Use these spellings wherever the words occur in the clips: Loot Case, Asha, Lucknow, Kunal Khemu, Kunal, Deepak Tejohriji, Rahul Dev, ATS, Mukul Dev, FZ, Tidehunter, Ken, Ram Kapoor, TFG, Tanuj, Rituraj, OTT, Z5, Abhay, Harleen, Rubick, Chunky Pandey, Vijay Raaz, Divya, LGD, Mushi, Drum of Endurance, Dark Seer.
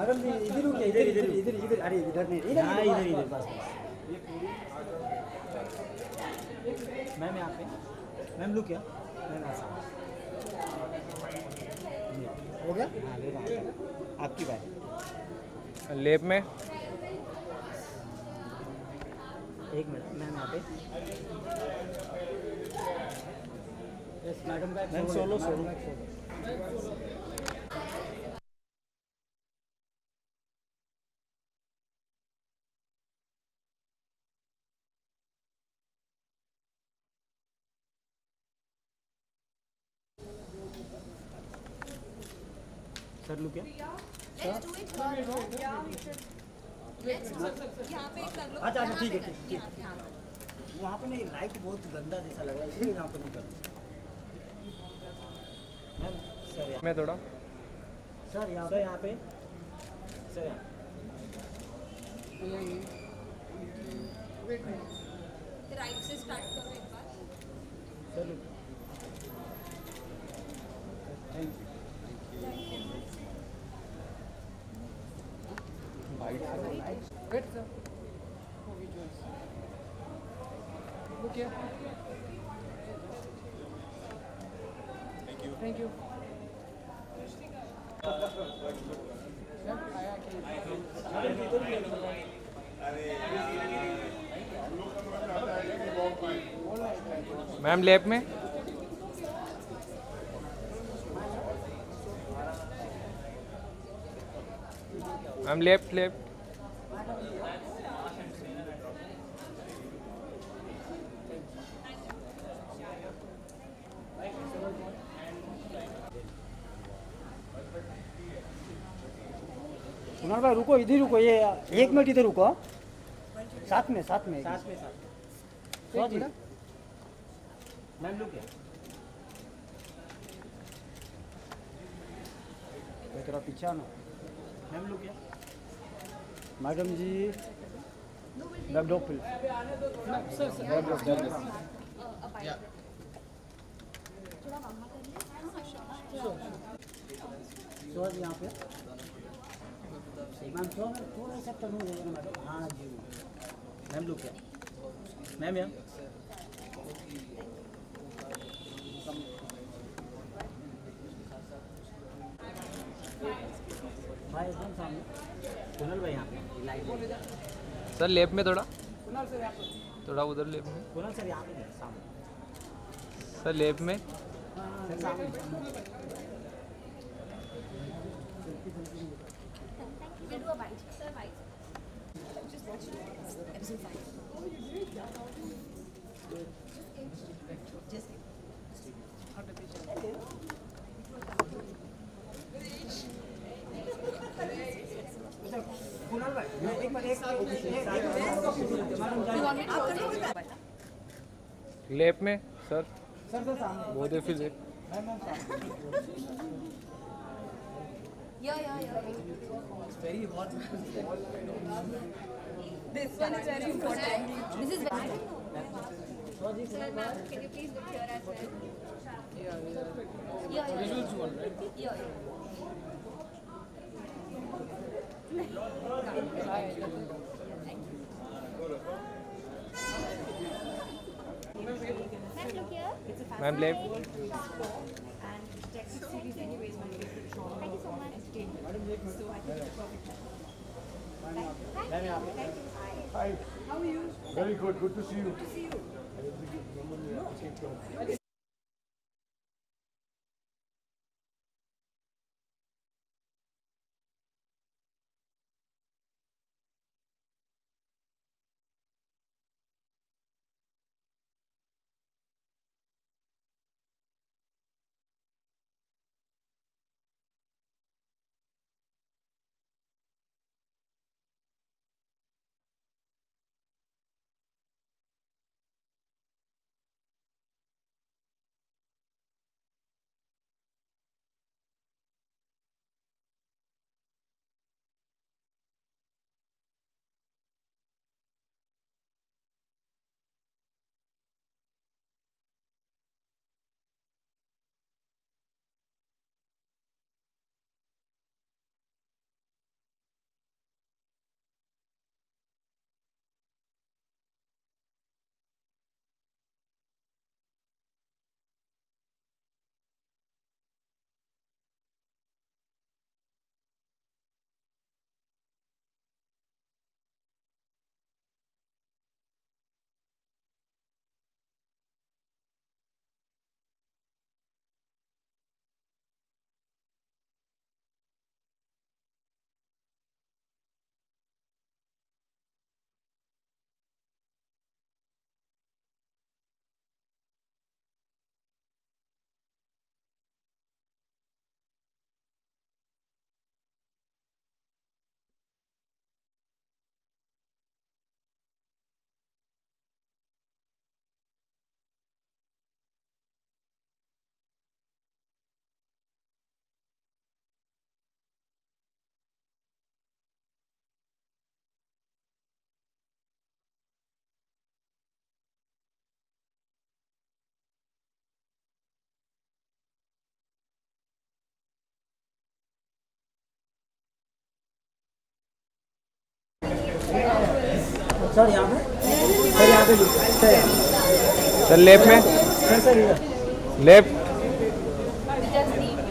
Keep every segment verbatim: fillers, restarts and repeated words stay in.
Madam इधर हो क्या, इधर इधर इधर इधर अरे इधर नहीं, इधर इधर इधर बस बस। मैम यहाँ पे मैम लुक क्या मैम हो गया आपकी बात। लेप में एक मिनट मैम यहाँ पे मैडम का मैम सोलो सोलो कर लूं क्या? Let's do it. Yeah, we should. Let's do it. यहाँ पे कर लो। अच्छा अच्छा ठीक है ठीक है। वहाँ पे नहीं लाइट बहुत गंदा जैसा लग रहा है इसलिए यहाँ पे नहीं करते। मैम सर मैं थोड़ा सर यहाँ पे यहाँ पे सर यहाँ राइट से स्टार्ट करो एक बार। चलो thank you. Wait sir. Oh, we choose. Look here. Thank you. Thank you. Yeah, आया कि अरे मैम लैब में मैम लेफ्ट लेफ्ट कुणाल भाई रुको इधर रुको ये एक मिनट इधर रुको साथ में साथ में साथ में साथ में मैम लुक है मैं तेरा पीछा ना मैम लुक है मैडम जी डब डॉप पिल सर सर डब डॉप डब या थोड़ा मामा कर ले सो सो यहां पे मैम सो पूरा सब तनु है मैडम हां जी मैम लुक है मैम या भाई कौन सामने कुणाल भाई यहाँ सर लेफ्ट में थोड़ा कुणाल सर यहाँ पर थोड़ा उधर लेफ्ट में कुणाल सर यहाँ पे सामने सर लेफ्ट में लेफ्ट में सर सर सर सामने बहुत डिफिकल्ट है ma'am ma'am yeah yeah yeah very hot this one is very important this is sir ma'am can you please look here as well yeah visuals one right yeah Ma'am, left. And Texas series anyways, my favorite show. Thank you so much. So I think it's perfect. Thank you. Thank you. Hi. How are you? Very good. Good to see you. Good to see you. No. Sir यहाँ पे sir यहाँ पे sir sir left में sir sir left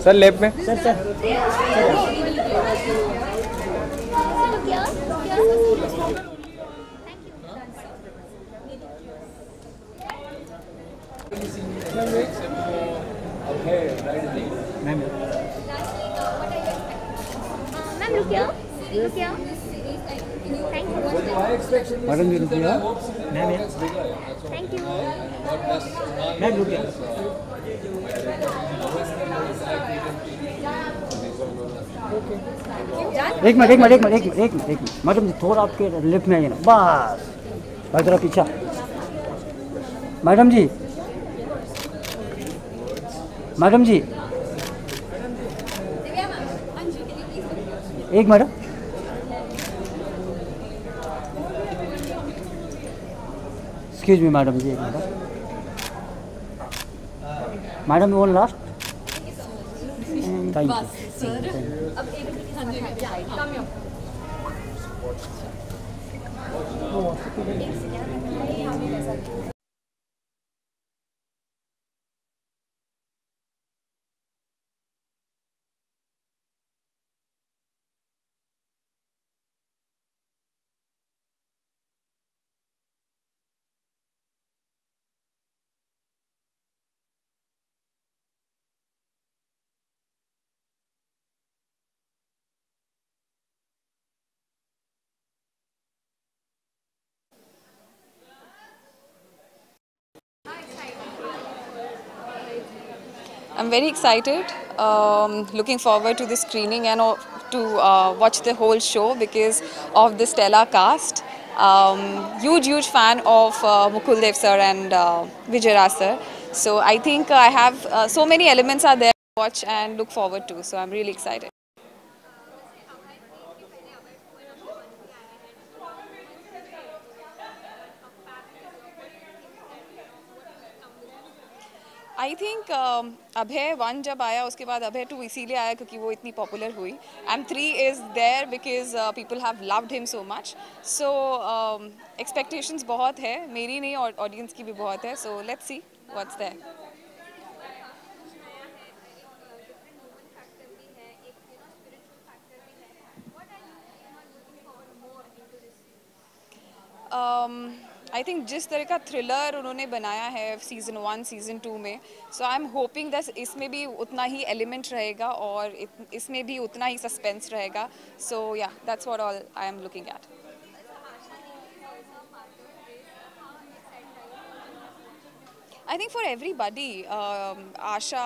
sir left में sir sir ma'am ma'am रुकिए रुकिए madam जी रुकिए ma'am thank you ma'am रुकिए एक मिनट एक मिनट एक मिनट एक मिनट एक मिनट मैडम जी थोड़ा आपके लेफ्ट में आइए ना बस भाई थोड़ा पीछा मैडम जी मैडम जी एक madam excuse me madam ji madam one last thank you I'm very excited, um, looking forward to the screening and uh, to uh, watch the whole show because of the stellar cast. Um, huge, huge fan of uh, Mukul Dev sir and uh, Vijay Raaz sir. So I think I have uh, so many elements are there to watch and look forward to. So I'm really excited. I think um, Abhay one जब आया उसके बाद Abhay two इसीलिए आया क्योंकि वो इतनी popular हुई and three is there because uh, people have loved him so much so um, expectations बहुत है मेरी नहीं और audience की भी बहुत है so let's see what's there. Um, I think जिस तरह का थ्रिलर उन्होंने बनाया है सीज़न वन सीज़न टू में so I am hoping that इसमें भी उतना ही एलिमेंट रहेगा और इसमें भी उतना ही सस्पेंस रहेगा so yeah that's what all I am looking at I think for everybody, um, Asha,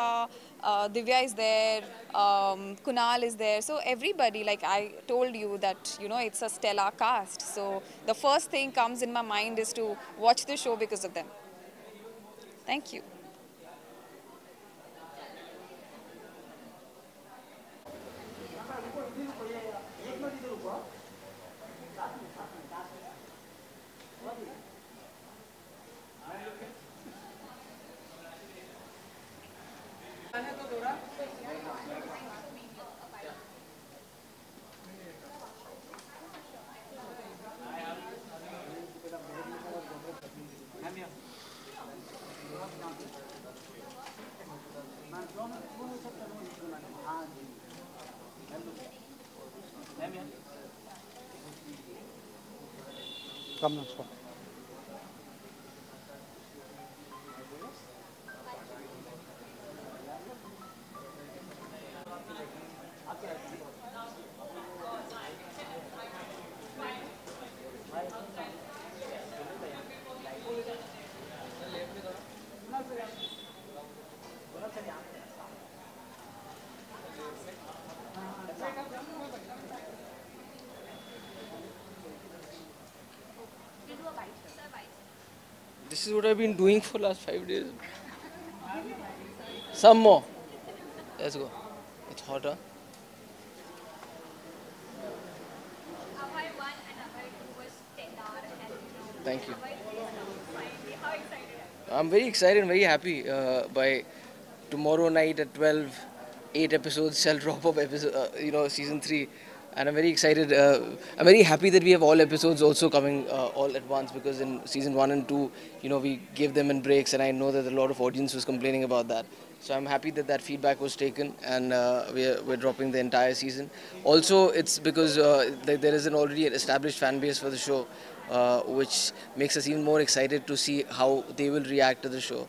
uh, Divya is there, um, Kunal is there. So everybody, like I told you that, you know, it's a stellar cast. So the first thing comes in my mind is to watch the show because of them. Thank you. Come on, stop. This is what I've been doing for last five days. Some more. Let's go. It's hotter. Abhay one and Abhay two was stellar and thank you. How excited are you? I'm very excited and very happy. Uh, by tomorrow night at twelve, eight episodes shall drop of episode. Uh, you know, season three. And I'm very excited. Uh, I'm very happy that we have all episodes also coming uh, all at once, because in season one and two, you know, we gave them in breaks, and I know that a lot of audience was complaining about that. So I'm happy that that feedback was taken, and uh, we're, we're dropping the entire season. Also, it's because uh, there is an already established fan base for the show, uh, which makes us even more excited to see how they will react to the show.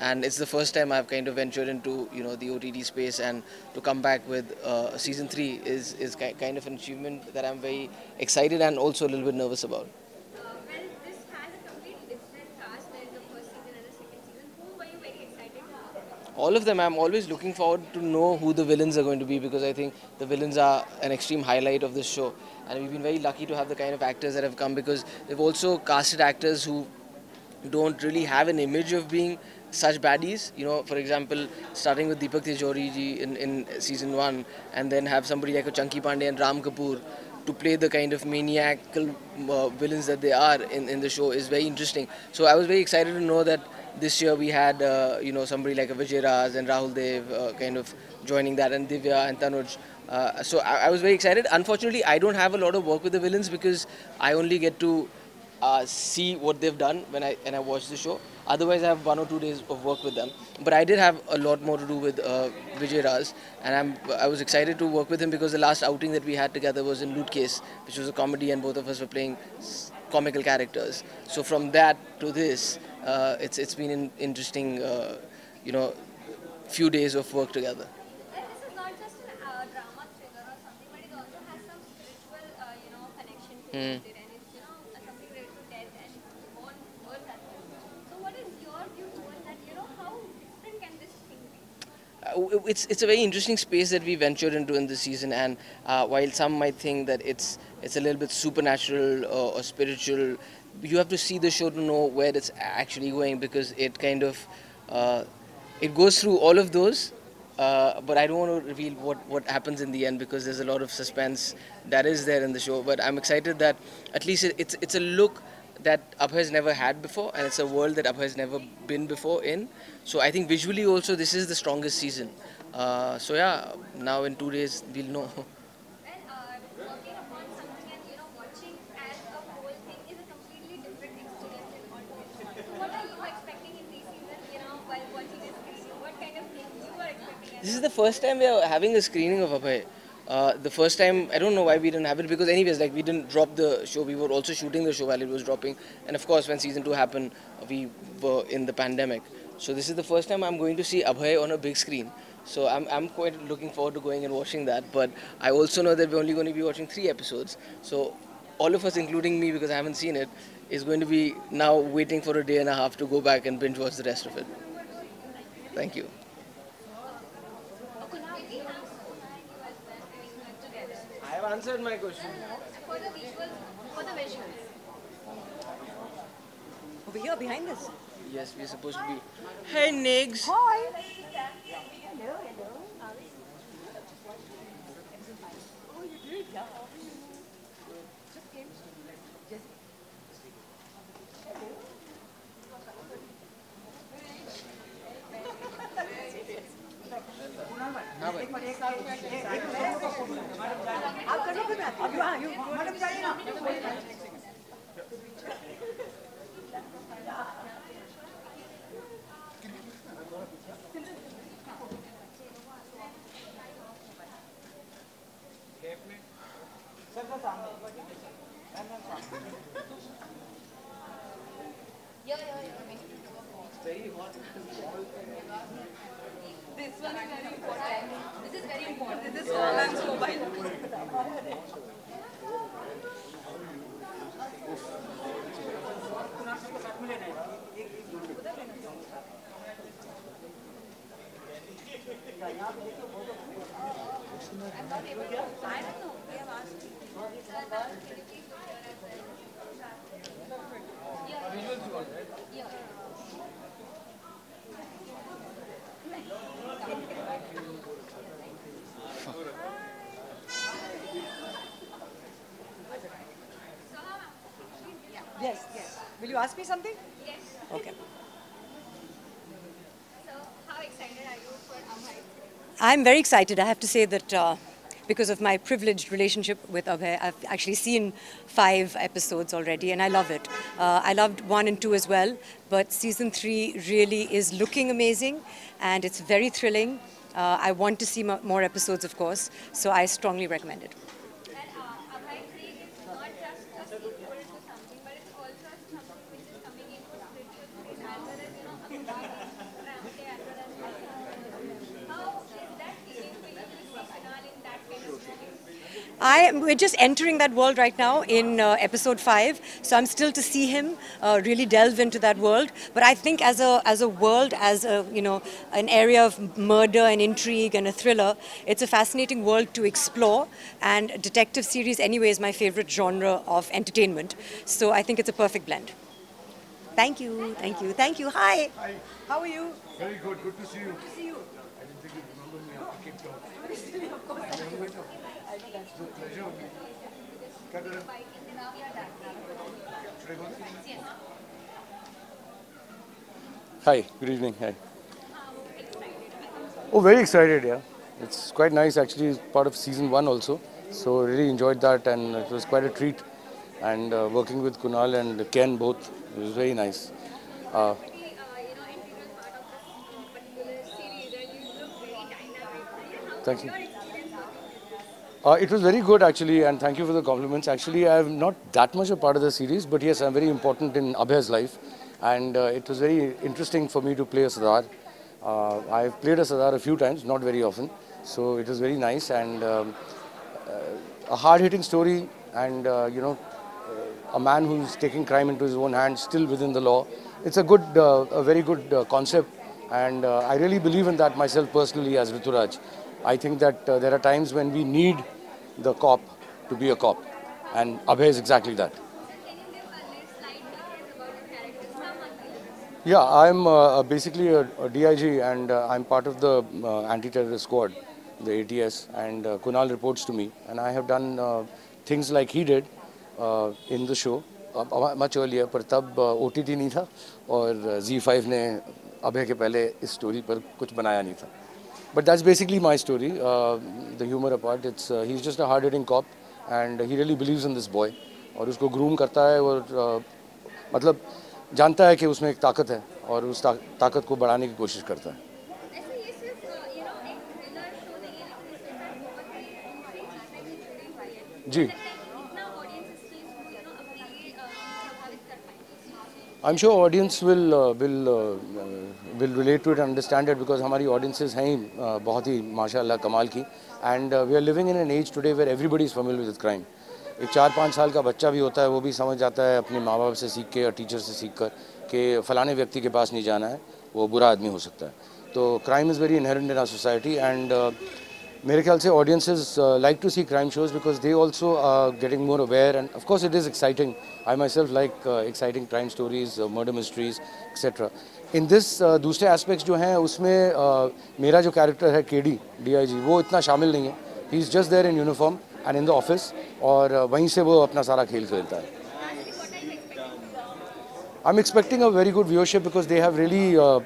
And it's the first time I've kind of ventured into, you know, the O T T space, and to come back with uh, season three is, is kind of an achievement that I'm very excited and also a little bit nervous about. Uh, well, this has a completely different cast than the first season and the second season. Who were you very excited for? All of them. I'm always looking forward to know who the villains are going to be, because I think the villains are an extreme highlight of this show. And we've been very lucky to have the kind of actors that have come, because they've also casted actors who don't really have an image of being such baddies, you know. For example, starting with Deepak Tejohriji in, in season one, and then have somebody like a Chunky Pandey and Ram Kapoor to play the kind of maniacal uh, villains that they are in, in the show is very interesting. So I was very excited to know that this year we had, uh, you know, somebody like a Vijay Raaz and Rahul Dev uh, kind of joining that, and Divya and Tanuj. Uh, so I, I was very excited. Unfortunately, I don't have a lot of work with the villains, because I only get to Uh, see what they've done when I and I watch the show. Otherwise, I have one or two days of work with them. But I did have a lot more to do with uh, Vijay Raaz, and I'm I was excited to work with him, because the last outing that we had together was in Loot Case, which was a comedy, and both of us were playing comical characters. So from that to this, uh, it's it's been an interesting, uh, you know, few days of work together. And this is not just a uh, drama thriller or something, but it also has some spiritual, uh, you know, connection to mm. it. It's, it's a very interesting space that we ventured into in this season, and uh, while some might think that it's, it's a little bit supernatural or, or spiritual, you have to see the show to know where it's actually going, because it kind of, uh, it goes through all of those, uh, but I don't want to reveal what, what happens in the end, because there's a lot of suspense that is there in the show. But I'm excited that at least it, it's, it's a look that Abhay's never had before, and it's a world that Abhay's never been before in. So I think visually also this is the strongest season. Uh, so yeah, now in two days we'll know. Well, uh, working upon something and, you know, watching as a whole thing is a completely different experience than always. So what are you expecting in this season, you know, while watching a screening? What kind of things you are expecting? This is the first time we are having a screening of Abhay. Uh, the first time, I don't know why we didn't have it, because anyways, like, we didn't drop the show, we were also shooting the show while it was dropping, and of course when season two happened, we were in the pandemic. So this is the first time I'm going to see Abhay on a big screen, so I'm, I'm quite looking forward to going and watching that. But I also know that we're only going to be watching three episodes, so all of us, including me, because I haven't seen it, is going to be now waiting for a day and a half to go back and binge watch the rest of it. Thank you. Answered my question. For the visuals, for the visuals. Over here, behind us. Yes, we're supposed to be. Hey, Niggs. Hi. Hello, hello. Oh, you did? Yeah. Just came. Just. It's very hot. This one is very important. This is very important. This one is mobile. I don't know. They have asked me. Yeah. Yes, yes. Will you ask me something? Yes. Okay. So, how excited are you for Abhay? I'm very excited. I have to say that uh, because of my privileged relationship with Abhay. I've actually seen five episodes already and I love it. Uh, I loved one and two as well, but season three really is looking amazing and it's very thrilling. Uh, I want to see more episodes, of course, so I strongly recommend it. I, we're just entering that world right now in uh, episode five, so I'm still to see him uh, really delve into that world. But I think as a as a world, as a you know an area of murder and intrigue and a thriller, it's a fascinating world to explore. And detective series, anyway, is my favorite genre of entertainment. So I think it's a perfect blend. Thank you, thank you, thank you. Hi. Hi. How are you? Very good. Good to see you. Good to see you. I didn't think you'd remember me after Cape Town. Obviously, of course. I remember it. It's a pleasure. Hi, good evening. Hi. Oh, very excited, yeah. It's quite nice, actually. It's part of season one also. So, really enjoyed that, and it was quite a treat. And uh, working with Kunal and Ken both, it was very nice. Uh, thank you. Uh, it was very good, actually, and thank you for the compliments. Actually, I'm not that much a part of the series, but yes, I'm very important in Abhay's life. And uh, it was very interesting for me to play a Sardar. Uh, I've played a Sardar a few times, not very often. So it was very nice and um, uh, a hard-hitting story and, uh, you know, a man who's taking crime into his own hands, still within the law. It's a good, uh, a very good uh, concept, and uh, I really believe in that myself personally as Rituraj. I think that uh, there are times when we need the cop to be a cop, and Abhay is exactly that. Yeah, I'm uh, basically a, a D I G and uh, I'm part of the uh, anti-terrorist squad, the A T S, and uh, Kunal reports to me, and I have done uh, things like he did uh, in the show uh, much earlier, but tab uh, O T T nahi tha, aur Z five ne Abhay ke pehle is story par kuch banaya nahi tha. But that's basically my story, uh, the humor apart. It's, uh, he's just a hard-hitting cop and he really believes in this boy. And he grooms him and he knows that there is a power and he tries to increase that power. Yes. I'm sure audience will uh, will uh, will relate to it and understand it because our audiences are very, mashallah, kamal ki, and uh, we are living in an age today where everybody is familiar with crime. एक चार पांच साल का बच्चा भी होता है, वो भी समझ जाता है अपने माँ बाप से सीख के और टीचर से सीख कर कि फलाने व्यक्ति के पास नहीं जाना है, वो बुरा आदमी हो सकता है. तो crime is very inherent in our society, and uh, मेरे ख्याल से audiences uh, like to see crime shows because they also are getting more aware, and of course it is exciting. I myself like uh, exciting crime stories, uh, murder mysteries, et cetera. In this uh, दूसरे aspects जो हैं उसमें uh, मेरा जो character है K D, D I G, वो इतना शामिल नहीं है. He is just there in uniform and in the office, और uh, वहीं से वो अपना सारा खेल खेलता है. I'm expecting a very good viewership because they have really uh,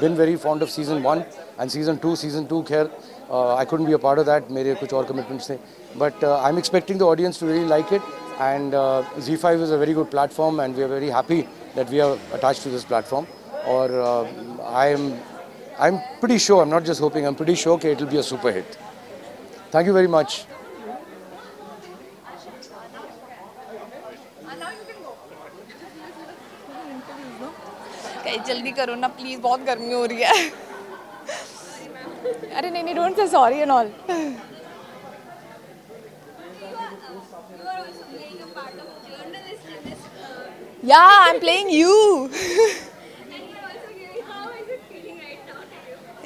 been very fond of season one and season two. Season two, खैर, Uh, I couldn't be a part of that, mere kuch aur commitments the. But uh, I'm expecting the audience to really like it, and uh, Z five is a very good platform and we are very happy that we are attached to this platform. Or uh, I'm, I'm pretty sure, I'm not just hoping, I'm pretty sure that it will be a super hit. Thank you very much. Okay, jaldi karo na, please, bahut garmi ho rahi hai. अरे नहीं नहीं don't feel sorry and all. Yeah I am playing you.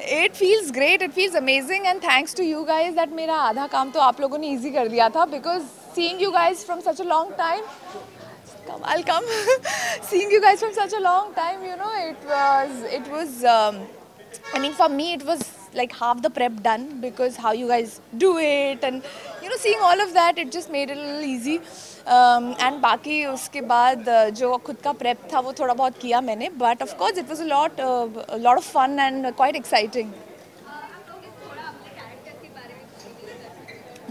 It feels great, it feels amazing, and thanks to you guys that मेरा आधा काम तो आप लोगों ने ईजी कर दिया था because seeing you guys from such a long time. Come, I'll come. Seeing you guys from such a long time, you know, it was it was. Um, I mean, for me, it was like half the prep done because how you guys do it, and you know, seeing all of that, it just made it a little easy. Um, and बाकी उसके बाद जो खुद का prep था वो थोड़ा बहुत किया मैंने, but of course it was a lot, uh, a lot of fun and quite exciting.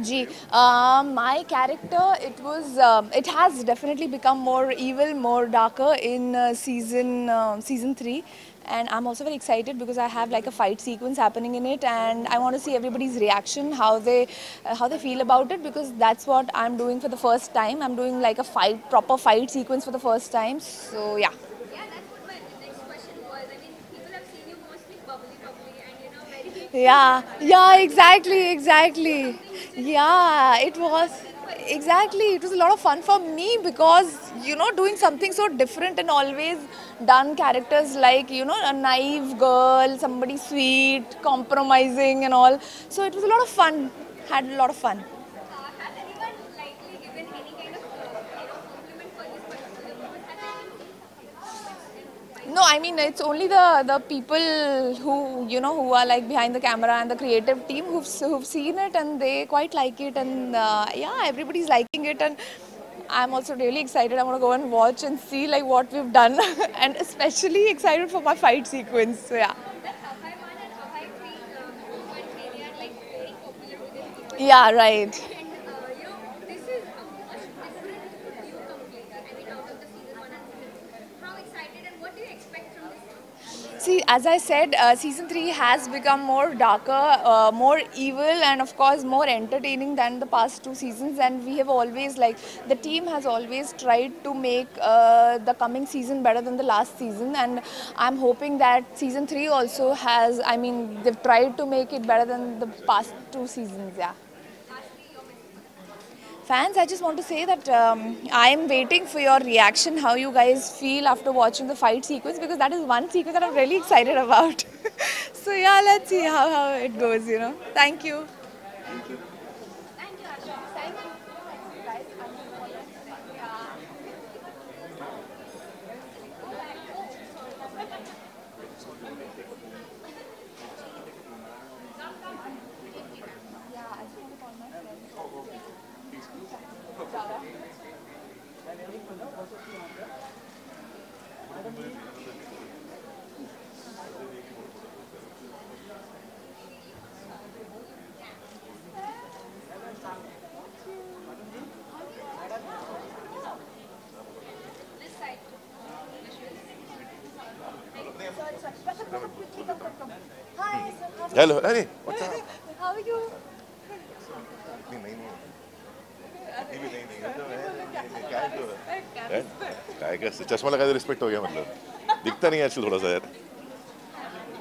Ji, uh, my character, it was, uh, it has definitely become more evil, more darker in uh, season uh, season three, and I'm also very excited because I have like a fight sequence happening in it, and I want to see everybody's reaction, how they uh, how they feel about it, because that's what I'm doing for the first time. I'm doing like a fight, proper fight sequence for the first time. So yeah. Yeah, that's what my next question was. I mean, people have seen you mostly bubbly, bubbly, and you know, very big. Yeah, yeah, exactly, exactly. Yeah, it was, exactly, it was a lot of fun for me because, you know, doing something so different, and always done characters like, you know, a naive girl, somebody sweet, compromising and all. So it was a lot of fun, had a lot of fun. Has anyone likely given any kind of compliment for this particular? No, I mean, it's only the, the people who, you know, who are like behind the camera and the creative team who've, who've seen it, and they quite like it, and uh, yeah, everybody's liking it, and I'm also really excited. I want to go and watch and see like what we've done, and especially excited for my fight sequence. So yeah. Yeah, right. And uh, you know, this is a much different newcomer. I mean, out of the season one and season two. How excited, and what do you expect from this? See, as I said, uh, season three has become more darker, uh, more evil, and of course more entertaining than the past two seasons. And we have always, like, the team has always tried to make uh, the coming season better than the last season. And I'm hoping that season three also has, I mean, they've tried to make it better than the past two seasons, yeah. Fans, I just want to say that um, I am waiting for your reaction, how you guys feel after watching the fight sequence, because that is one sequence that I'm really excited about. So yeah, let's see how, how it goes, you know. Thank you. Thank you. Thank you, Asha. Thank you. Hello, hey, what's up? How are you? क्या क्या चश्मा लगा दे, respect हो गया, मतलब दिखता नहीं है आजकल थोड़ा सा यार.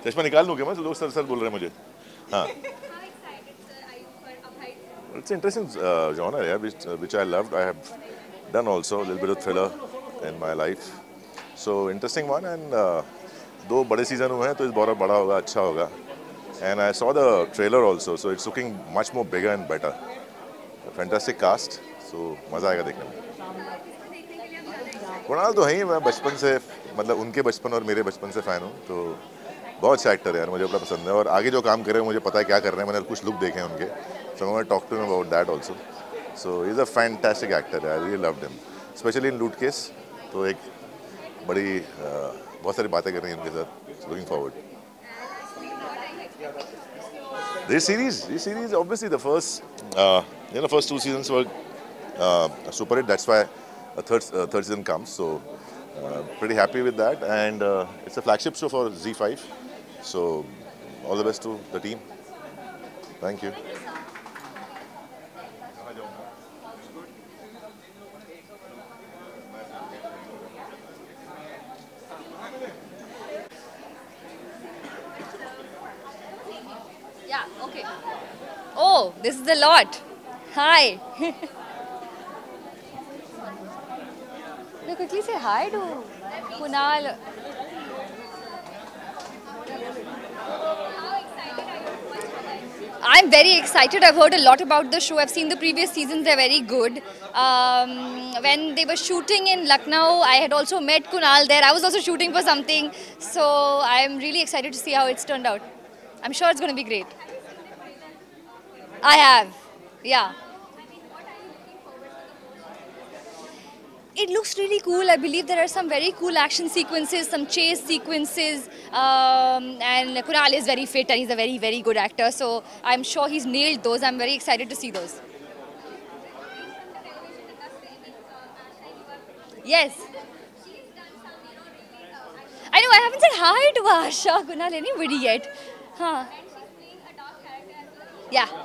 चश्मा निकाल लूँ क्या मैं? लोग सर सर बोल रहे हैं मुझे. हाँ. It's an interesting uh, genre, yeah, which, uh, which I loved. I have done also a little bit of thriller in my life. So interesting one, and uh, दो बड़े सीजन हुए हैं तो इस बार बड़ा होगा, अच्छा होगा. And I saw the trailer also, so it's looking much more bigger and better. A fantastic cast, so मजा आएगा देखने में. कुणाल तो है ही, मैं बचपन से, मतलब उनके बचपन और मेरे बचपन से फ़ैन हूँ, तो बहुत अच्छा एक्टर है यार, मुझे अपना पसंद है, और आगे जो काम कर रहे हैं मुझे पता है क्या कर रहे हैं, मैंने कुछ लुक देखे हैं उनके. So I'm going to talk to him about that also. So he's a fantastic actor, I really loved him, especially in Loot Case. तो एक बड़ी बहुत सारी बातें कर रही हैं उनके साथ. Looking forward. This series, this series, obviously the first, uh, you know, first two seasons were uh, super hit. That's why a third, uh, third season comes. So uh, pretty happy with that, and uh, it's a flagship show for Z five. So all the best to the team. Thank you. Oh, this is the lot. Hi. No, quickly say hi to Kunal. I'm very excited. I've heard a lot about the show. I've seen the previous seasons. They're very good. Um, when they were shooting in Lucknow, I had also met Kunal there. I was also shooting for something. So I'm really excited to see how it's turned out. I'm sure it's going to be great. I have, yeah. I mean, what are you looking forward to? It looks really cool. I believe there are some very cool action sequences, some chase sequences, um, and Kunal is very fit and he's a very, very good actor. So I'm sure he's nailed those. I'm very excited to see those. Yes. I know, I haven't said hi to Asha, Kunal, anybody yet. Huh. And she's playing a dark character as well. Yeah.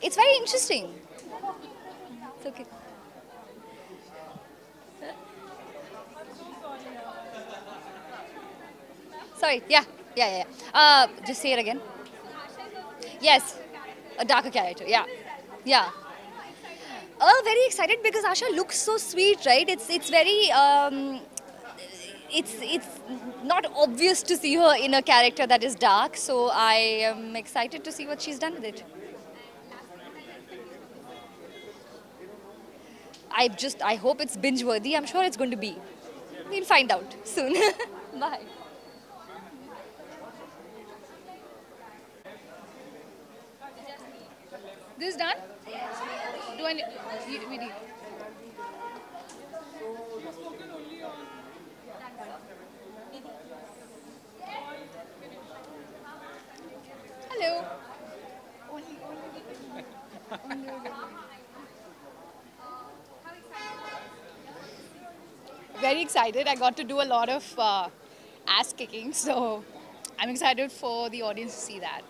It's very interesting. It's okay. Sorry, yeah, yeah, yeah. yeah. Uh, just say it again. Yes, a darker character, yeah. Yeah. Oh, uh, very excited because Asha looks so sweet, right? It's it's very, um, it's it's not obvious to see her in a character that is dark. So I am excited to see what she's done with it. I just, I hope it's binge-worthy. I'm sure it's going to be. We'll find out soon. Bye. This is done? Do I need, we, we need. Hello. Very excited. I got to do a lot of uh, ass kicking, so I'm excited for the audience to see that.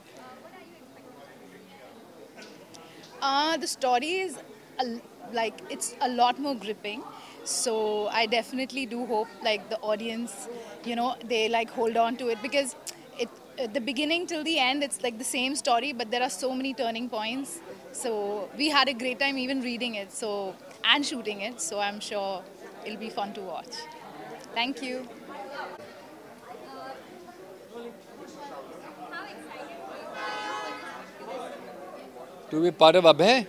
Uh, the story is, a, like, it's a lot more gripping, so I definitely do hope, like, the audience, you know, they, like, hold on to it, because it, at the beginning till the end, it's, like, the same story, but there are so many turning points, so we had a great time even reading it, so, and shooting it, so I'm sure it'll be fun to watch. Thank you. To be part of Abhay,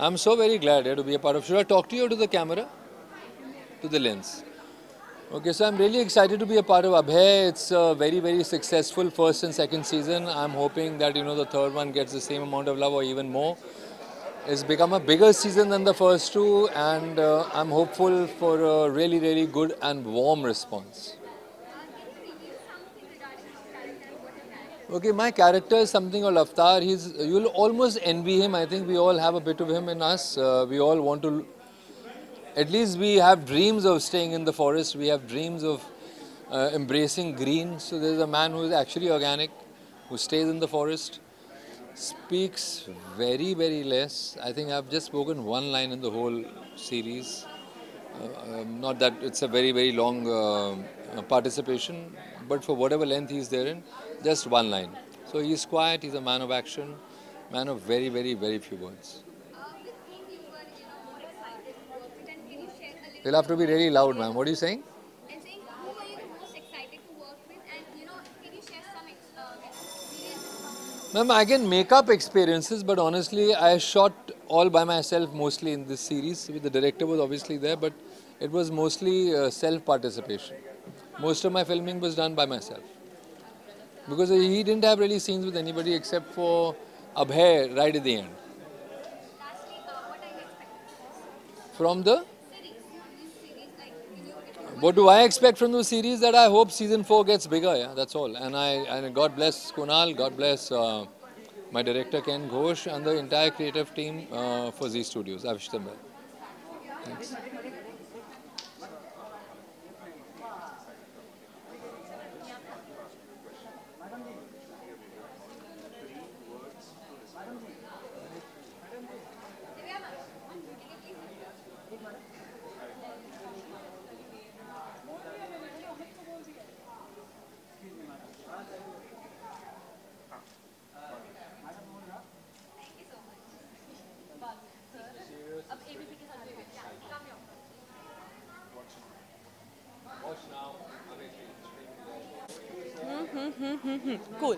I'm so very glad yeah, to be a part of. Should I talk to you or to the camera? To the lens. Okay, so I'm really excited to be a part of Abhay. It's a very, very successful first and second season. I'm hoping that, you know, the third one gets the same amount of love or even more. It's become a bigger season than the first two, and uh, I'm hopeful for a really, really good and warm response. Okay, my character is something of Avtar. He's, you'll almost envy him. I think we all have a bit of him in us. Uh, we all want to, at least we have dreams of staying in the forest. We have dreams of uh, embracing green. So there's a man who is actually organic, who stays in the forest, speaks very, very less. I think I've just spoken one line in the whole series. Uh, um, not that it's a very, very long uh, participation, but for whatever length he's there in, just one line. So he's quiet, he's a man of action, man of very, very, very few words. You'll have to be really loud, ma'am. What are you saying? I'm saying, who were you the most excited to work with, and, you know, can you share some experiences? Ma'am, I can make up experiences, but honestly, I shot all by myself mostly in this series. The director was obviously there, but it was mostly uh, self-participation. Most of my filming was done by myself. Because he didn't have really scenes with anybody except for Abhay right at the end. Lastly, uh, what are you expecting from the series? What do I expect from the series? That I hope season four gets bigger, yeah, that's all. And I and God bless Kunal, God bless uh, my director Ken Ghosh and the entire creative team uh, for Z Studios. I wish them well. Thanks. Cool.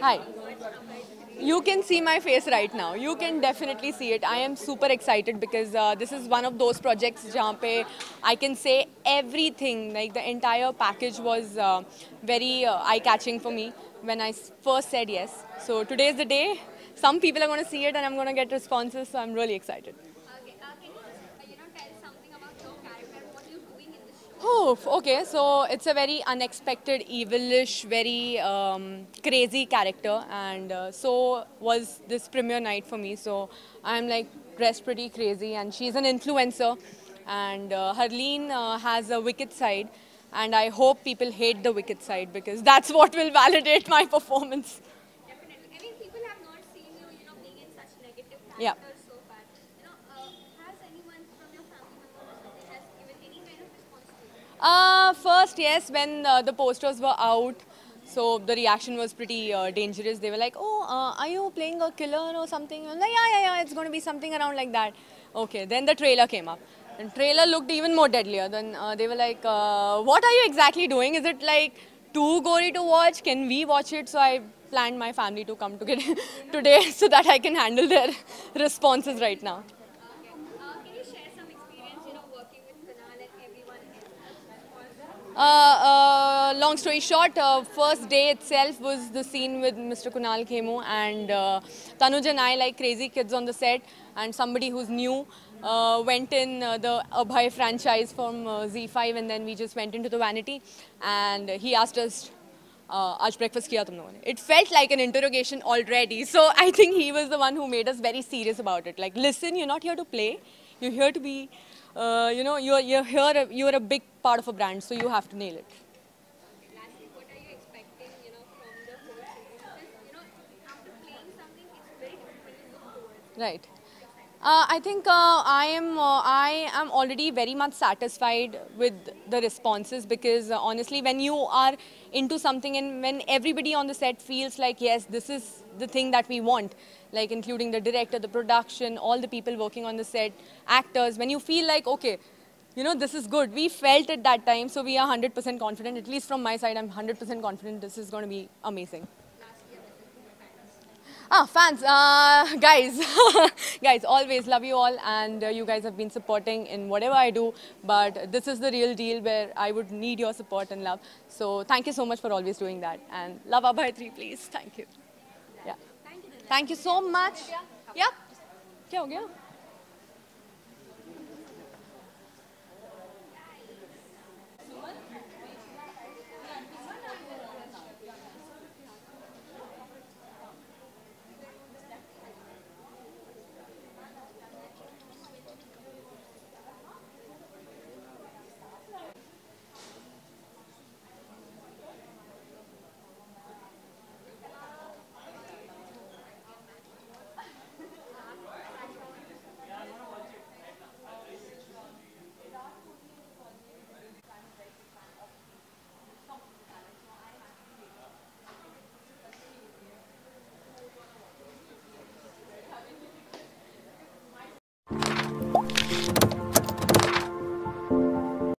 Hi. You can see my face right now. You can definitely see it. I am super excited because uh, this is one of those projects jahan pe I can say everything. Like the entire package was uh, very uh, eye-catching for me when I first said yes. So today is the day. Some people are going to see it and I'm going to get responses. So I'm really excited. Oh, Oof, okay, so it's a very unexpected, evilish, very um, crazy character, and uh, so was this premiere night for me. So I'm like dressed pretty crazy, and she's an influencer, and uh, Harleen uh, has a wicked side, and I hope people hate the wicked side because that's what will validate my performance. Definitely. I mean, people have not seen you, you know, being in such negative characters. Yeah. So far. You know, uh, has anyone from your family members or has given any kind of response to you? Uh, first, yes, when uh, the posters were out, so the reaction was pretty uh, dangerous. They were like, oh, uh, are you playing a killer or something? I'm like, yeah, yeah, yeah, it's going to be something around like that. Okay, then the trailer came up. And trailer looked even more deadlier. Then uh, they were like, uh, what are you exactly doing? Is it like too gory to watch? Can we watch it? So I planned my family to come together today so that I can handle their responses right now. Okay. Uh, can you share some experience, you know, working with Kunal and everyone else? Uh, uh, long story short, uh, first day itself was the scene with Mister Kunal Khemu and uh, Tanuj and I, like crazy kids on the set, and somebody who's new. Uh, went in uh, the Abhay franchise from uh, Z five, and then we just went into the vanity and he asked us, uh, aaj breakfast kiya tum logon ne? It felt like an interrogation already. So I think he was the one who made us very serious about it. Like, listen, you're not here to play. You're here to be, uh, you know, you're, you're here, you're a big part of a brand, so you have to nail it. Lastly, what are you expecting, you know, from the whole series? You know, after playing something, it's very different when you go forward. Right. Uh, I think uh, I am uh, I am already very much satisfied with the responses because uh, honestly, when you are into something and when everybody on the set feels like, yes, this is the thing that we want, like including the director, the production, all the people working on the set, actors, when you feel like, okay, you know, this is good. We felt at that time, so we are one hundred percent confident, at least from my side, I'm one hundred percent confident this is going to be amazing. Ah, fans, uh, guys, guys, always love you all, and uh, you guys have been supporting in whatever I do, but this is the real deal where I would need your support and love. So thank you so much for always doing that, and love Abhay three, please. Thank you. Yeah. Thank you so much. Yeah. Kya ho gaya?